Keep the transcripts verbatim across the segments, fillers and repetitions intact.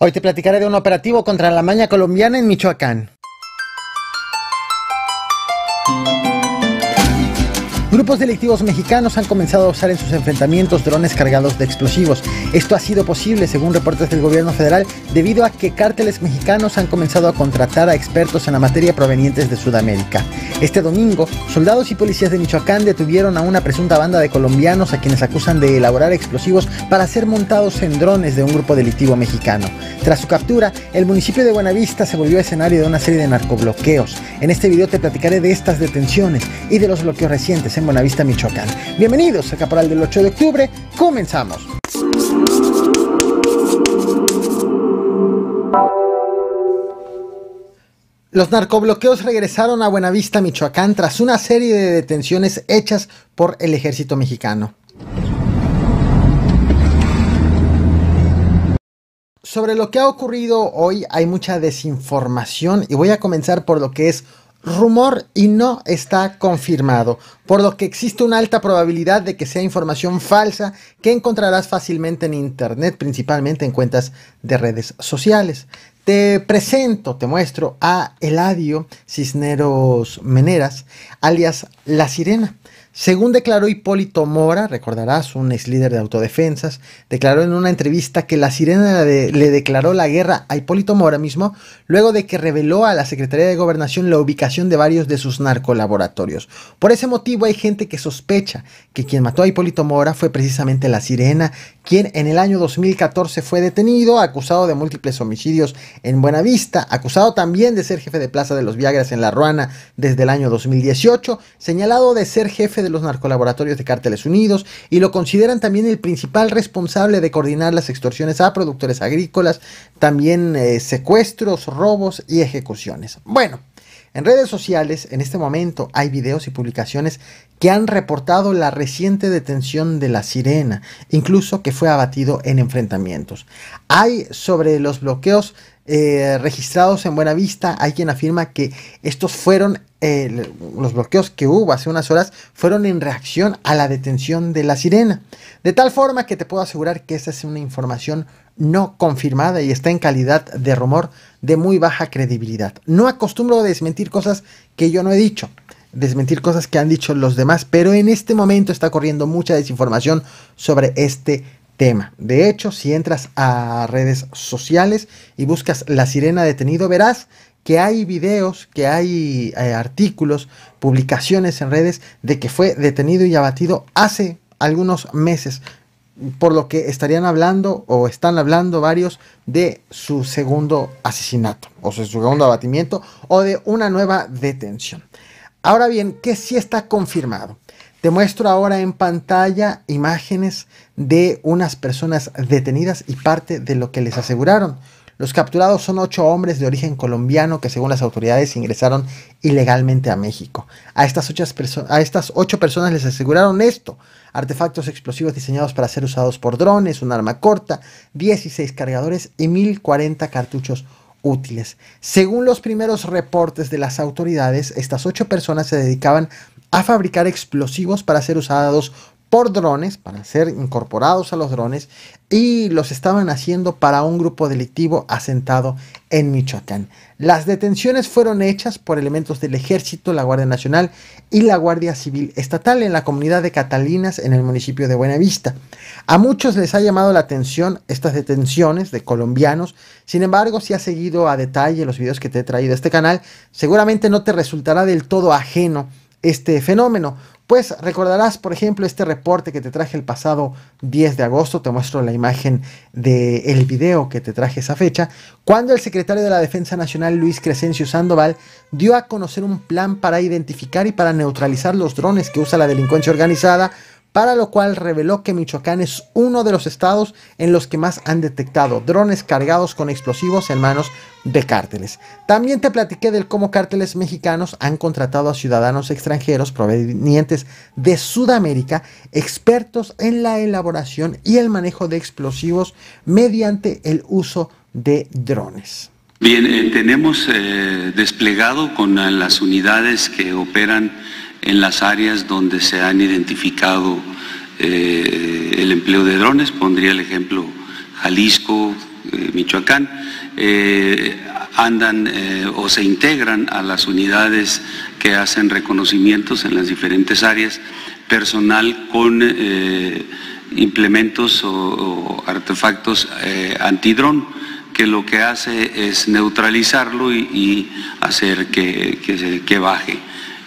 Hoy te platicaré de un operativo contra la maña colombiana en Michoacán. Grupos delictivos mexicanos han comenzado a usar en sus enfrentamientos drones cargados de explosivos. Esto ha sido posible, según reportes del gobierno federal, debido a que cárteles mexicanos han comenzado a contratar a expertos en la materia provenientes de Sudamérica. Este domingo, soldados y policías de Michoacán detuvieron a una presunta banda de colombianos a quienes acusan de elaborar explosivos para ser montados en drones de un grupo delictivo mexicano. Tras su captura, el municipio de Buenavista se volvió escenario de una serie de narcobloqueos. En este video te platicaré de estas detenciones y de los bloqueos recientes en Buenavista, Michoacán. Bienvenidos a Caporal del ocho de octubre, comenzamos. Los narcobloqueos regresaron a Buenavista, Michoacán, tras una serie de detenciones hechas por el ejército mexicano. Sobre lo que ha ocurrido hoy hay mucha desinformación y voy a comenzar por lo que es rumor y no está confirmado, por lo que existe una alta probabilidad de que sea información falsa que encontrarás fácilmente en internet, principalmente en cuentas de redes sociales. Te presento, te muestro a Eladio Cisneros Meneras, alias La Sirena. Según declaró Hipólito Mora, recordarás, un ex líder de autodefensas, declaró en una entrevista que La Sirena le declaró la guerra a Hipólito Mora mismo luego de que reveló a la Secretaría de Gobernación la ubicación de varios de sus narcolaboratorios. Por ese motivo hay gente que sospecha que quien mató a Hipólito Mora fue precisamente La Sirena, quien en el año dos mil catorce fue detenido, acusado de múltiples homicidios en Buenavista, acusado también de ser jefe de plaza de Los Viagras en La Ruana desde el año dos mil dieciocho, señalado de ser jefe de los narcolaboratorios de Cárteles Unidos, y lo consideran también el principal responsable de coordinar las extorsiones a productores agrícolas, también eh, secuestros, robos y ejecuciones. Bueno, en redes sociales en este momento hay videos y publicaciones que han reportado la reciente detención de La Sirena, incluso que fue abatido en enfrentamientos. Hay sobre los bloqueos eh, registrados en Buenavista, hay quien afirma que estos fueron Eh, los bloqueos que hubo hace unas horas fueron en reacción a la detención de La Sirena, de tal forma que te puedo asegurar que esta es una información no confirmada y está en calidad de rumor de muy baja credibilidad. No acostumbro desmentir cosas que yo no he dicho, desmentir cosas que han dicho los demás, pero en este momento está corriendo mucha desinformación sobre este tema. De hecho, si entras a redes sociales y buscas La Sirena detenido, verás que hay videos, que hay eh, artículos, publicaciones en redes de que fue detenido y abatido hace algunos meses, por lo que estarían hablando o están hablando varios de su segundo asesinato, o su segundo abatimiento, o de una nueva detención. Ahora bien, ¿qué sí está confirmado? Te muestro ahora en pantalla imágenes de unas personas detenidas y parte de lo que les aseguraron. Los capturados son ocho hombres de origen colombiano que, según las autoridades, ingresaron ilegalmente a México. A estas ocho, a estas ocho personas les aseguraron esto: artefactos explosivos diseñados para ser usados por drones, un arma corta, dieciséis cargadores y mil cuarenta cartuchos útiles. Según los primeros reportes de las autoridades, estas ocho personas se dedicaban a fabricar explosivos para ser usados por drones, para ser incorporados a los drones, y los estaban haciendo para un grupo delictivo asentado en Michoacán. Las detenciones fueron hechas por elementos del Ejército, la Guardia Nacional y la Guardia Civil Estatal en la comunidad de Catalinas, en el municipio de Buenavista. A muchos les ha llamado la atención estas detenciones de colombianos. Sin embargo, si has seguido a detalle los videos que te he traído a este canal, seguramente no te resultará del todo ajeno este fenómeno. Pues recordarás, por ejemplo, este reporte que te traje el pasado diez de agosto, te muestro la imagen del video que te traje esa fecha, cuando el secretario de la Defensa Nacional, Luis Crescencio Sandoval, dio a conocer un plan para identificar y para neutralizar los drones que usa la delincuencia organizada, para lo cual reveló que Michoacán es uno de los estados en los que más han detectado drones cargados con explosivos en manos de cárteles. También te platiqué del cómo cárteles mexicanos han contratado a ciudadanos extranjeros provenientes de Sudamérica, expertos en la elaboración y el manejo de explosivos mediante el uso de drones. Bien, eh, tenemos eh, desplegado con eh, las unidades que operan en las áreas donde se han identificado eh, el empleo de drones. Pondría el ejemplo Jalisco, eh, Michoacán, eh, andan eh, o se integran a las unidades que hacen reconocimientos en las diferentes áreas, personal con eh, implementos o, o artefactos eh, antidrón, que lo que hace es neutralizarlo y, y hacer que, que, que baje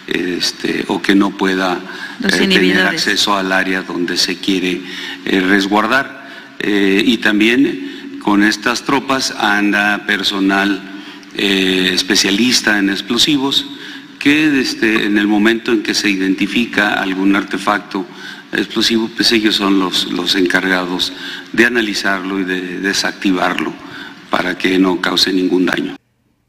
este, o que no pueda eh, tener acceso al área donde se quiere eh, resguardar. Eh, y también con estas tropas anda personal eh, especialista en explosivos que desde, en el momento en que se identifica algún artefacto explosivo, pues ellos son los, los encargados de analizarlo y de desactivarlo para que no cause ningún daño.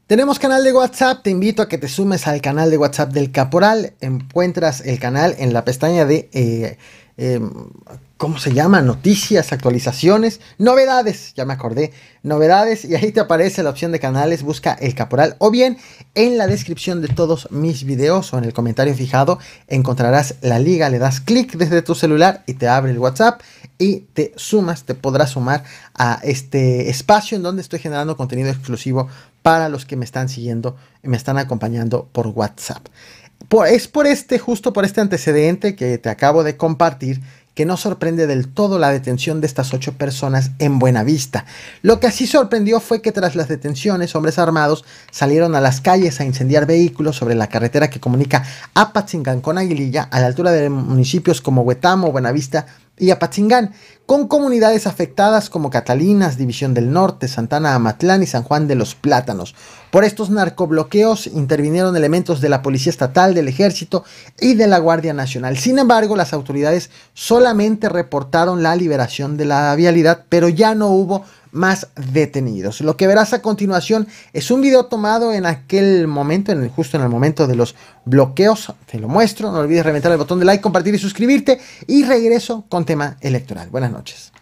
Tenemos canal de WhatsApp, te invito a que te sumes al canal de WhatsApp del Caporal. Encuentras el canal en la pestaña de, eh, eh, ¿cómo se llama? Noticias, actualizaciones, novedades, ya me acordé, novedades, y ahí te aparece la opción de canales, busca El Caporal, o bien en la descripción de todos mis videos o en el comentario fijado encontrarás la liga, le das clic desde tu celular y te abre el WhatsApp. Y te sumas, te podrás sumar a este espacio en donde estoy generando contenido exclusivo para los que me están siguiendo y me están acompañando por WhatsApp. Por, es por este, justo por este antecedente que te acabo de compartir, que no sorprende del todo la detención de estas ocho personas en Buenavista. Lo que sí sorprendió fue que tras las detenciones, hombres armados salieron a las calles a incendiar vehículos sobre la carretera que comunica Apatzingán con Aguililla, a la altura de municipios como Huetamo, Buenavista y Apatzingán, con comunidades afectadas como Catalinas, División del Norte, Santana Amatlán y San Juan de los Plátanos. Por estos narcobloqueos intervinieron elementos de la Policía Estatal, del Ejército y de la Guardia Nacional. Sin embargo, las autoridades solamente reportaron la liberación de la vialidad, pero ya no hubo más detenidos. Lo que verás a continuación es un video tomado en aquel momento, en el, justo en el momento de los bloqueos. Te lo muestro, no olvides reventar el botón de like, compartir y suscribirte, y regreso con tema electoral. Buenas noches.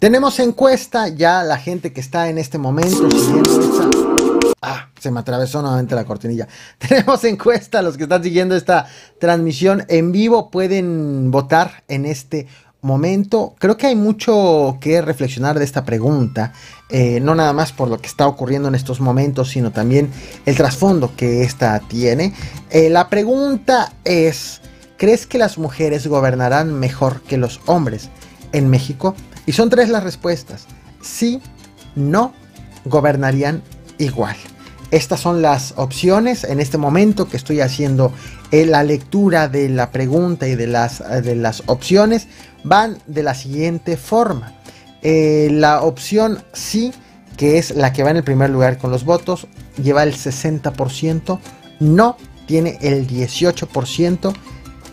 Tenemos encuesta, ya la gente que está en este momento siguiendo esta... Ah, se me atravesó nuevamente la cortinilla. Tenemos encuesta, los que están siguiendo esta transmisión en vivo pueden votar en este momento. Creo que hay mucho que reflexionar de esta pregunta, eh, no nada más por lo que está ocurriendo en estos momentos, sino también el trasfondo que esta tiene. Eh, la pregunta es, ¿crees que las mujeres gobernarán mejor que los hombres en México? Y son tres las respuestas: sí, no, gobernarían igual. Estas son las opciones en este momento que estoy haciendo la lectura de la pregunta y de las, de las opciones. Van de la siguiente forma. Eh, la opción sí, que es la que va en el primer lugar con los votos, lleva el sesenta por ciento, no tiene el dieciocho por ciento.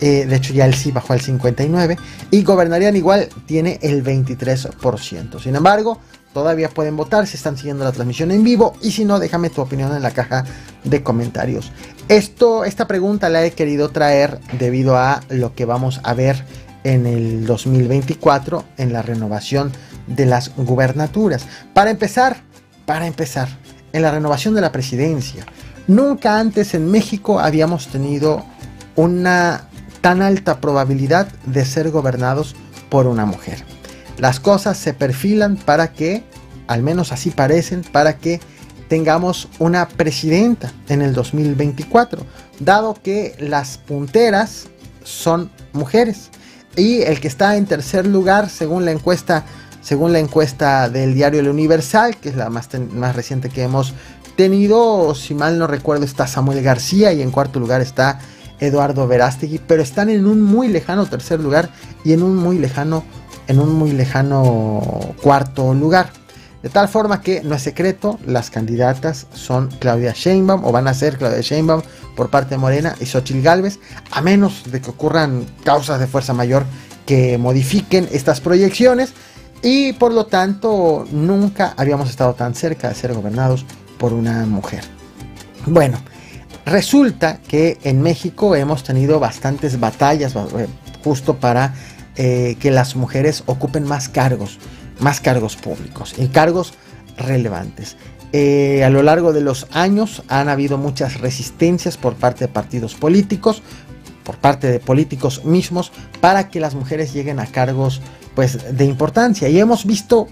Eh, de hecho ya el sí bajó al cincuenta y nueve por ciento, y gobernarían igual tiene el veintitrés por ciento. Sin embargo, todavía pueden votar si están siguiendo la transmisión en vivo, y si no, déjame tu opinión en la caja de comentarios. Esto, esta pregunta la he querido traer debido a lo que vamos a ver en el dos mil veinticuatro en la renovación de las gubernaturas. Para empezar, para empezar, en la renovación de la presidencia, nunca antes en México habíamos tenido una tan alta probabilidad de ser gobernados por una mujer. Las cosas se perfilan para que, al menos así parecen, para que tengamos una presidenta en el dos mil veinticuatro, dado que las punteras son mujeres, y el que está en tercer lugar, según la encuesta, según la encuesta del diario El Universal, que es la más, más reciente que hemos tenido, si mal no recuerdo, está Samuel García, y en cuarto lugar está Eduardo Verástegui, pero están en un muy lejano tercer lugar y en un muy lejano, en un muy lejano cuarto lugar. De tal forma que no es secreto, las candidatas son Claudia Sheinbaum, o van a ser Claudia Sheinbaum por parte de Morena, y Xóchitl Gálvez, a menos de que ocurran causas de fuerza mayor que modifiquen estas proyecciones, y por lo tanto nunca habíamos estado tan cerca de ser gobernados por una mujer. Bueno, Resulta que en México hemos tenido bastantes batallas justo para eh, que las mujeres ocupen más cargos, más cargos públicos y cargos relevantes. Eh, a lo largo de los años han habido muchas resistencias por parte de partidos políticos, por parte de políticos mismos, para que las mujeres lleguen a cargos pues, de importancia. Y hemos visto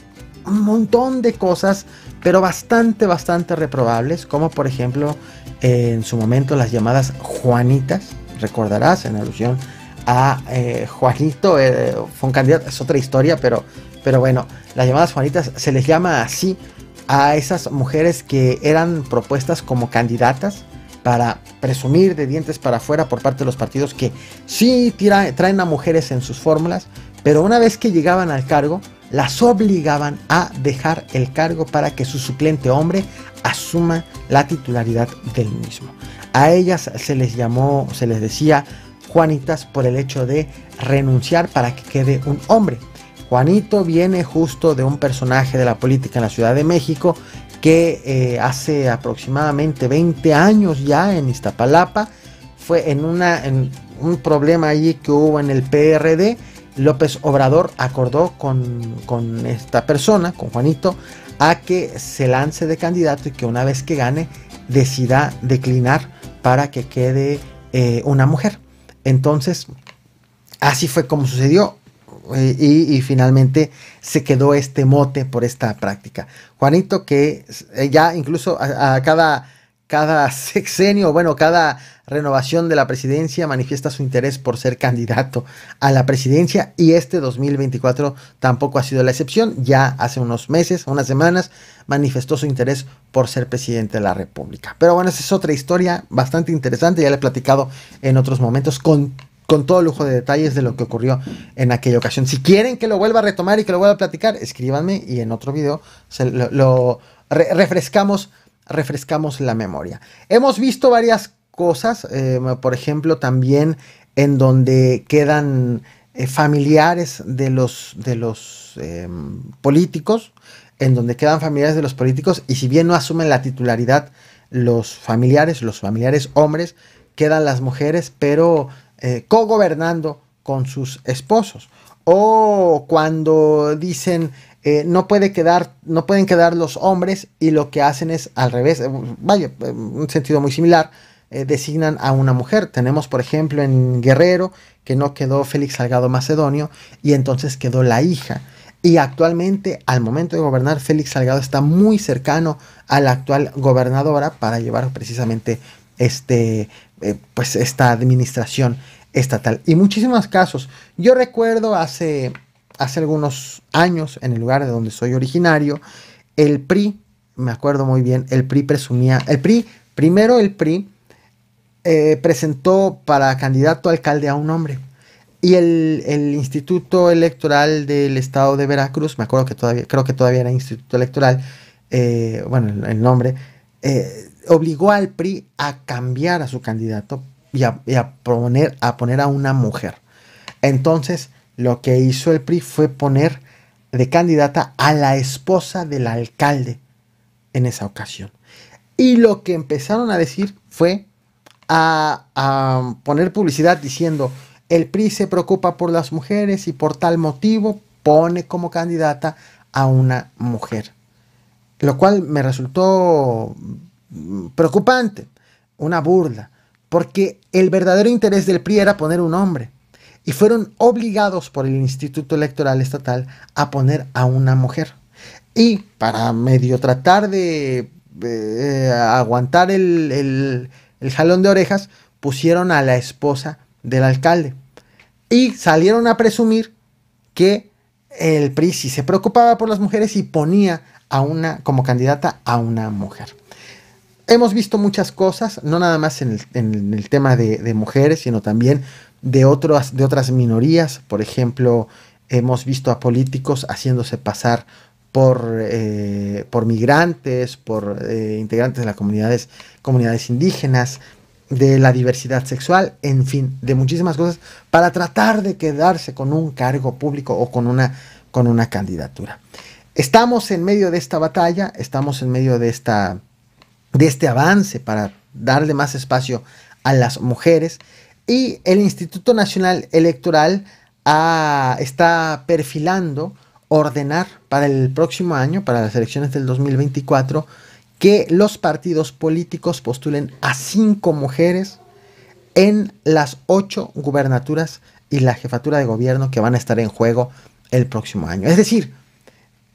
un montón de cosas, pero bastante, bastante reprobables, como por ejemplo en su momento las llamadas Juanitas, recordarás, en alusión a eh, Juanito, eh, fue un candidato, es otra historia, pero, pero bueno, las llamadas Juanitas se les llama así a esas mujeres que eran propuestas como candidatas para presumir de dientes para afuera por parte de los partidos que sí tira, traen a mujeres en sus fórmulas, pero una vez que llegaban al cargo, las obligaban a dejar el cargo para que su suplente hombre asuma la titularidad del mismo. A ellas se les llamó, se les decía Juanitas por el hecho de renunciar para que quede un hombre. Juanito viene justo de un personaje de la política en la Ciudad de México que eh, hace aproximadamente veinte años ya en Iztapalapa, fue en, una, en un problema allí que hubo en el P R D, López Obrador acordó con, con esta persona, con Juanito, a que se lance de candidato y que una vez que gane decida declinar para que quede eh, una mujer. Entonces, así fue como sucedió eh, y, y finalmente se quedó este mote por esta práctica. Juanito, que ya incluso a, a cada... Cada sexenio, bueno, cada renovación de la presidencia manifiesta su interés por ser candidato a la presidencia y este dos mil veinticuatro tampoco ha sido la excepción. Ya hace unos meses, unas semanas, manifestó su interés por ser presidente de la República. Pero bueno, esa es otra historia bastante interesante. Ya la he platicado en otros momentos con, con todo lujo de detalles de lo que ocurrió en aquella ocasión. Si quieren que lo vuelva a retomar y que lo vuelva a platicar, escríbanme y en otro video se lo, lo re- refrescamos. refrescamos la memoria. Hemos visto varias cosas, eh, por ejemplo también en donde quedan eh, familiares de los, de los eh, políticos, en donde quedan familiares de los políticos y si bien no asumen la titularidad los familiares, los familiares hombres, quedan las mujeres pero eh, cogobernando con sus esposos. O cuando dicen eh, no puede quedar, no pueden quedar los hombres y lo que hacen es al revés, eh, vaya, en un sentido muy similar, eh, designan a una mujer. Tenemos por ejemplo en Guerrero que no quedó Félix Salgado Macedonio y entonces quedó la hija. Y actualmente al momento de gobernar Félix Salgado está muy cercano a la actual gobernadora para llevar precisamente este, eh, pues esta administración estatal y muchísimos casos. Yo recuerdo hace, hace algunos años en el lugar de donde soy originario, el P R I, me acuerdo muy bien, el P R I presumía, el P R I, primero el P R I eh, presentó para candidato a alcalde a un hombre y el, el Instituto Electoral del Estado de Veracruz, me acuerdo que todavía, creo que todavía era Instituto Electoral, eh, bueno, el, el nombre, eh, obligó al P R I a cambiar a su candidato y a, y a, poner, a poner a una mujer. Entonces lo que hizo el P R I fue poner de candidata a la esposa del alcalde en esa ocasión. Y lo que empezaron a decir fue a, a poner publicidad diciendo el P R I se preocupa por las mujeres y por tal motivo pone como candidata a una mujer. Lo cual me resultó preocupante, una burla. Porque el verdadero interés del P R I era poner un hombre. Y fueron obligados por el Instituto Electoral Estatal a poner a una mujer. Y para medio tratar de eh, aguantar el, el, el jalón de orejas, pusieron a la esposa del alcalde. Y salieron a presumir que el P R I sí se preocupaba por las mujeres y ponía a una, como candidata a una mujer. Hemos visto muchas cosas, no nada más en el, en el tema de, de mujeres, sino también de, otros, de otras minorías. Por ejemplo, hemos visto a políticos haciéndose pasar por, eh, por migrantes, por eh, integrantes de las comunidades, comunidades indígenas, de la diversidad sexual, en fin, de muchísimas cosas, para tratar de quedarse con un cargo público o con una, con una candidatura. Estamos en medio de esta batalla, estamos en medio de esta... de este avance para darle más espacio a las mujeres. Y el Instituto Nacional Electoral a, está perfilando ordenar para el próximo año, para las elecciones del dos mil veinticuatro, que los partidos políticos postulen a cinco mujeres en las ocho gubernaturas y la jefatura de gobierno que van a estar en juego el próximo año. Es decir,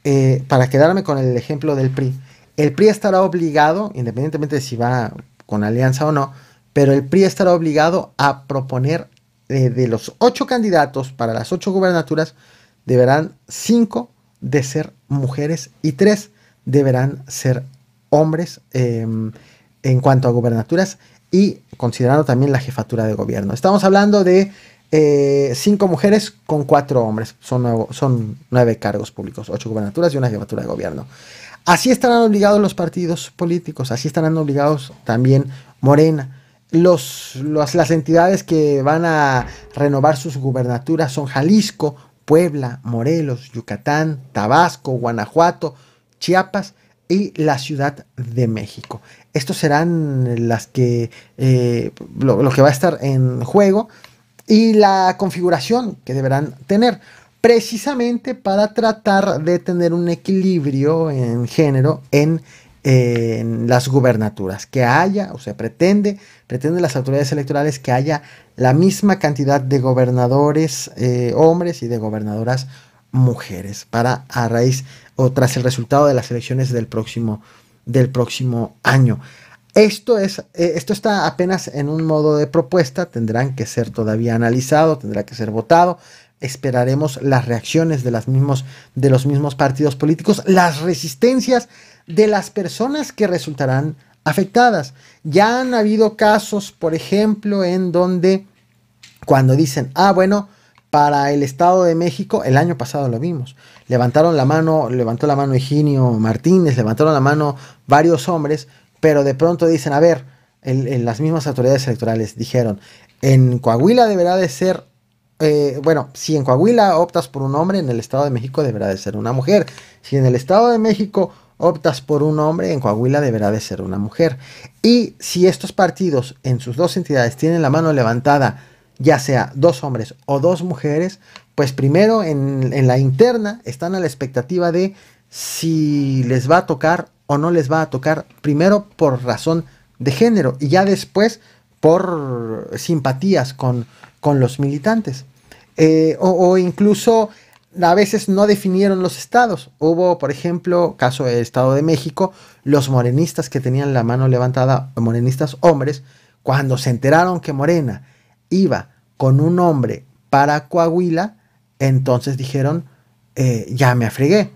eh, para quedarme con el ejemplo del P R I, el P R I estará obligado, independientemente de si va con alianza o no, pero el P R I estará obligado a proponer eh, de los ocho candidatos para las ocho gubernaturas, deberán cinco de ser mujeres y tres deberán ser hombres eh, en cuanto a gubernaturas y considerando también la jefatura de gobierno. Estamos hablando de eh, cinco mujeres con cuatro hombres. Son nueve, son nueve cargos públicos, ocho gubernaturas y una jefatura de gobierno. Así estarán obligados los partidos políticos, así estarán obligados también Morena. Los, los, las entidades que van a renovar sus gubernaturas son Jalisco, Puebla, Morelos, Yucatán, Tabasco, Guanajuato, Chiapas y la Ciudad de México. Estos serán las que, eh, lo, lo que va a estar en juego y la configuración que deberán tener, precisamente para tratar de tener un equilibrio en género en, eh, en las gubernaturas. Que haya, o sea, pretende, pretende las autoridades electorales que haya la misma cantidad de gobernadores eh, hombres y de gobernadoras mujeres para a raíz o tras el resultado de las elecciones del próximo, del próximo año. Esto, es, eh, esto está apenas en un modo de propuesta, tendrán que ser todavía analizado, tendrá que ser votado. Esperaremos las reacciones de, las mismos, de los mismos partidos políticos, las resistencias de las personas que resultarán afectadas. Ya han habido casos, por ejemplo, en donde cuando dicen, ah, bueno, para el Estado de México, el año pasado lo vimos, levantaron la mano, levantó la mano Higinio Martínez, levantaron la mano varios hombres, pero de pronto dicen, a ver, en, en las mismas autoridades electorales dijeron, en Coahuila deberá de ser, eh, bueno, si en Coahuila optas por un hombre, en el Estado de México deberá de ser una mujer, si en el Estado de México optas por un hombre, en Coahuila deberá de ser una mujer. Y si estos partidos en sus dos entidades tienen la mano levantada, ya sea dos hombres o dos mujeres, pues primero en, en la interna están a la expectativa de si les va a tocar o no les va a tocar, primero por razón de género y ya después por simpatías con, con los militantes. Eh, o, o incluso a veces no definieron los estados. Hubo, por ejemplo, caso del Estado de México, los morenistas que tenían la mano levantada, morenistas hombres, cuando se enteraron que Morena iba con un hombre para Coahuila, entonces dijeron, eh, ya me afregué,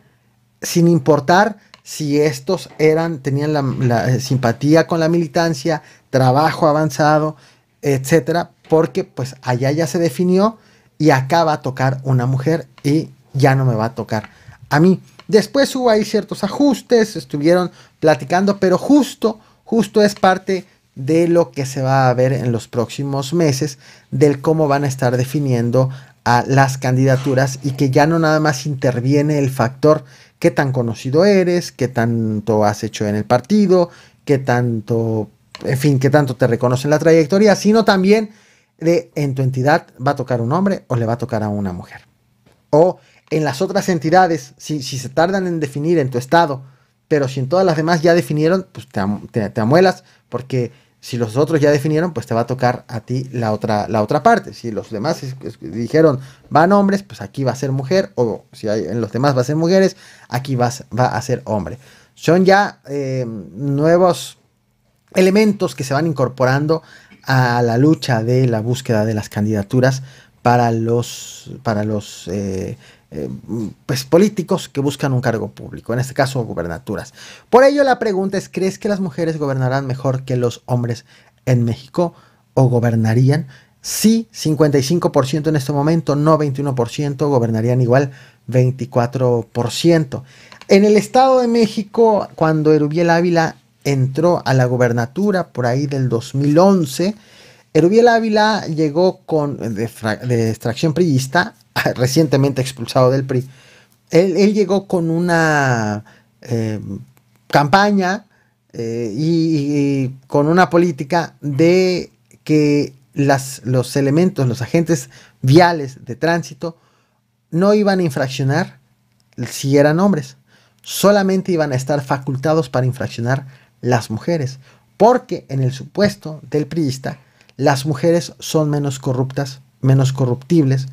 sin importar si estos eran, tenían la, la simpatía con la militancia, trabajo avanzado, etcétera, porque pues allá ya se definió y acá va a tocar una mujer y ya no me va a tocar a mí. Después hubo ahí ciertos ajustes, estuvieron platicando, pero justo, justo es parte de lo que se va a ver en los próximos meses, del cómo van a estar definiendo a las candidaturas y que ya no nada más interviene el factor qué tan conocido eres, qué tanto has hecho en el partido, qué tanto, en fin, qué tanto te reconocen la trayectoria, sino también de en tu entidad va a tocar un hombre o le va a tocar a una mujer. O en las otras entidades, si, si se tardan en definir en tu estado, pero si en todas las demás ya definieron, pues te, te, te amuelas, porque si los otros ya definieron, pues te va a tocar a ti la otra, la otra parte. Si los demás es, es, dijeron van hombres, pues aquí va a ser mujer, o si hay, en los demás va a ser mujeres, aquí va, va a ser hombre. Son ya eh, nuevos elementos que se van incorporando a la lucha de la búsqueda de las candidaturas para los, para los eh, eh, pues, políticos que buscan un cargo público, en este caso gubernaturas. Por ello la pregunta es, ¿crees que las mujeres gobernarán mejor que los hombres en México o gobernarían? Sí, cincuenta y cinco por ciento en este momento, no veintiuno por ciento, gobernarían igual veinticuatro por ciento. En el Estado de México, cuando Erubiel Ávila entró a la gobernatura por ahí del dos mil once, Erubiel Ávila llegó con, de, de extracción priista, recientemente expulsado del P R I. Él, él llegó con una eh, campaña eh, y, y con una política de que las, los elementos, los agentes viales de tránsito no iban a infraccionar si eran hombres, solamente iban a estar facultados para infraccionar las mujeres, porque en el supuesto del priista las mujeres son menos corruptas, menos corruptibles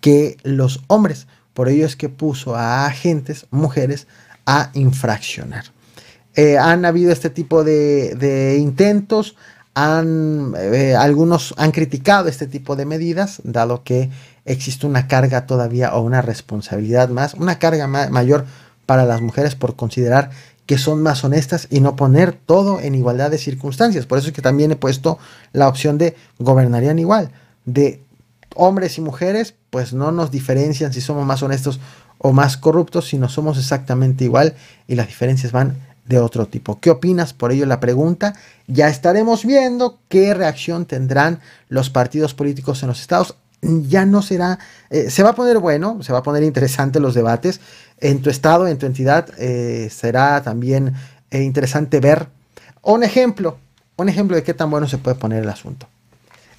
que los hombres. Por ello es que puso a agentes, mujeres, a infraccionar. Eh, han habido este tipo de, de intentos, han, eh, algunos han criticado este tipo de medidas, dado que existe una carga todavía o una responsabilidad más, una carga ma- mayor para las mujeres por considerar que son más honestas y no poner todo en igualdad de circunstancias. Por eso es que también he puesto la opción de gobernarían igual, de hombres y mujeres, pues no nos diferencian si somos más honestos o más corruptos, sino somos exactamente igual y las diferencias van de otro tipo. ¿Qué opinas? Por ello la pregunta. Ya estaremos viendo qué reacción tendrán los partidos políticos en los estados. Ya no será, eh, se va a poner bueno, se va a poner interesante los debates en tu estado, en tu entidad. Eh, será también eh, interesante ver un ejemplo, un ejemplo de qué tan bueno se puede poner el asunto.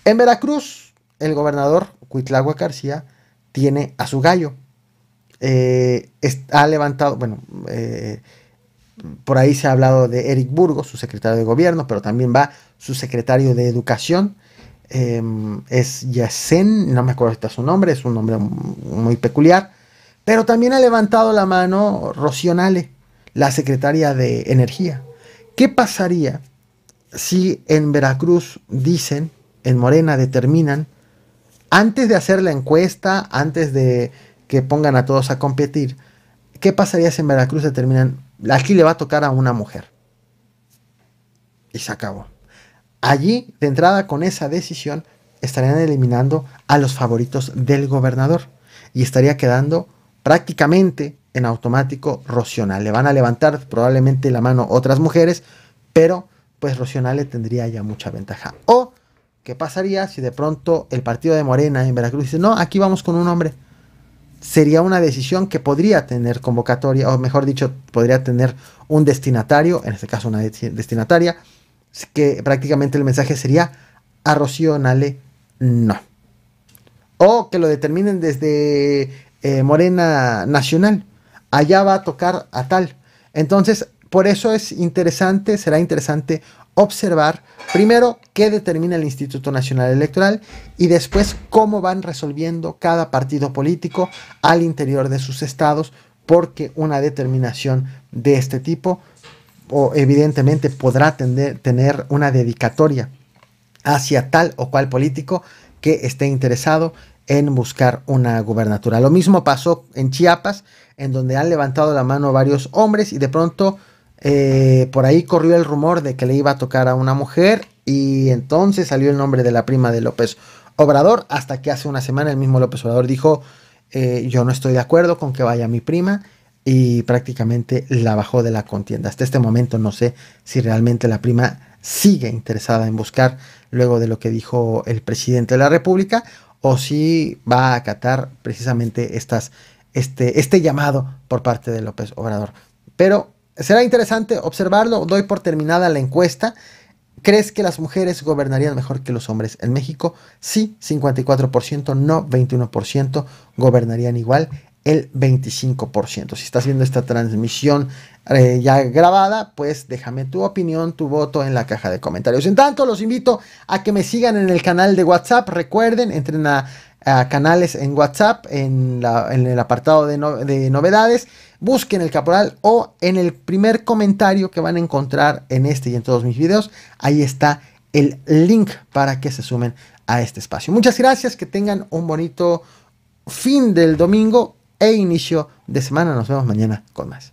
En Veracruz, el gobernador Cuitláhuac García tiene a su gallo. Eh, ha levantado, bueno, eh, por ahí se ha hablado de Eric Burgos, su secretario de gobierno, pero también va su secretario de educación. Eh, es Yacen, no me acuerdo si es su nombre, es un nombre muy peculiar, pero también ha levantado la mano Rocío Nahle, la secretaria de Energía. ¿Qué pasaría si en Veracruz dicen, en Morena determinan, antes de hacer la encuesta, antes de que pongan a todos a competir, qué pasaría si en Veracruz determinan, aquí le va a tocar a una mujer? Y se acabó. Allí, de entrada, con esa decisión, estarían eliminando a los favoritos del gobernador y estaría quedando prácticamente en automático Rocío Nahle. Le van a levantar probablemente la mano otras mujeres, pero pues Rocío Nahle tendría ya mucha ventaja. O, ¿qué pasaría si de pronto el partido de Morena en Veracruz dice, no, aquí vamos con un hombre? Sería una decisión que podría tener convocatoria, o mejor dicho, podría tener un destinatario, en este caso una destinataria, que prácticamente el mensaje sería a Rocío Nahle no. O que lo determinen desde eh, Morena Nacional. Allá va a tocar a tal. Entonces, por eso es interesante, será interesante observar primero qué determina el Instituto Nacional Electoral y después cómo van resolviendo cada partido político al interior de sus estados, porque una determinación de este tipo o evidentemente podrá tener, tener una dedicatoria hacia tal o cual político que esté interesado en buscar una gubernatura. Lo mismo pasó en Chiapas, en donde han levantado la mano varios hombres y de pronto eh, por ahí corrió el rumor de que le iba a tocar a una mujer y entonces salió el nombre de la prima de López Obrador, hasta que hace una semana el mismo López Obrador dijo eh, yo no estoy de acuerdo con que vaya mi prima, y prácticamente la bajó de la contienda. Hasta este momento no sé si realmente la prima sigue interesada en buscar luego de lo que dijo el presidente de la República o si va a acatar precisamente estas, este, este llamado por parte de López Obrador. Pero será interesante observarlo. Doy por terminada la encuesta. ¿Crees que las mujeres gobernarían mejor que los hombres en México? Sí, cincuenta y cuatro por ciento, no, veintiuno por ciento gobernarían igual. El veinticinco por ciento. Si estás viendo esta transmisión eh, ya grabada, pues déjame tu opinión, tu voto en la caja de comentarios. En tanto, los invito a que me sigan en el canal de WhatsApp. Recuerden, entren a, a canales en WhatsApp, en, la, en el apartado de, no, de novedades, busquen El Caporal o en el primer comentario que van a encontrar en este y en todos mis videos, ahí está el link para que se sumen a este espacio. Muchas gracias, que tengan un bonito fin del domingo e inicio de semana. Nos vemos mañana con más.